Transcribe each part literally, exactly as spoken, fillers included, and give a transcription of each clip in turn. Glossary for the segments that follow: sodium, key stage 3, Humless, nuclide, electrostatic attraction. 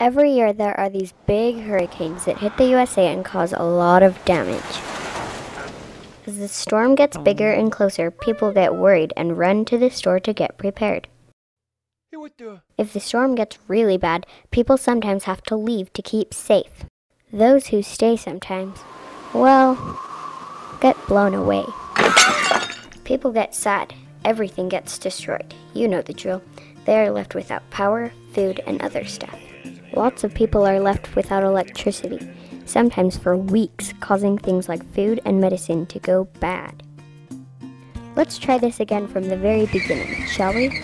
Every year there are these big hurricanes that hit the U S A and cause a lot of damage. As the storm gets bigger and closer, people get worried and run to the store to get prepared. If the storm gets really bad, people sometimes have to leave to keep safe. Those who stay sometimes, well, get blown away. People get sad. Everything gets destroyed. You know the drill. They are left without power, food, and other stuff. Lots of people are left without electricity, sometimes for weeks, causing things like food and medicine to go bad. Let's try this again from the very beginning, shall we?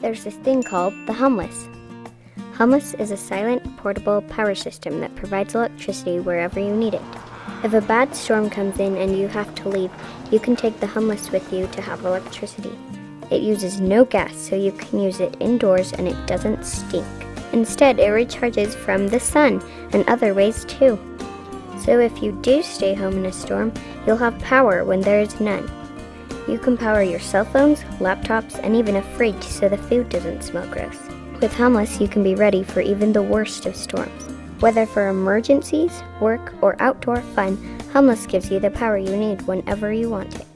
There's this thing called the Humless. Humless is a silent, portable power system that provides electricity wherever you need it. If a bad storm comes in and you have to leave, you can take the Humless with you to have electricity. It uses no gas, so you can use it indoors and it doesn't stink. Instead, it recharges from the sun and other ways too. So if you do stay home in a storm, you'll have power when there is none. You can power your cell phones, laptops, and even a fridge so the food doesn't smell gross. With Humless, you can be ready for even the worst of storms. Whether for emergencies, work, or outdoor fun, Humless gives you the power you need whenever you want it.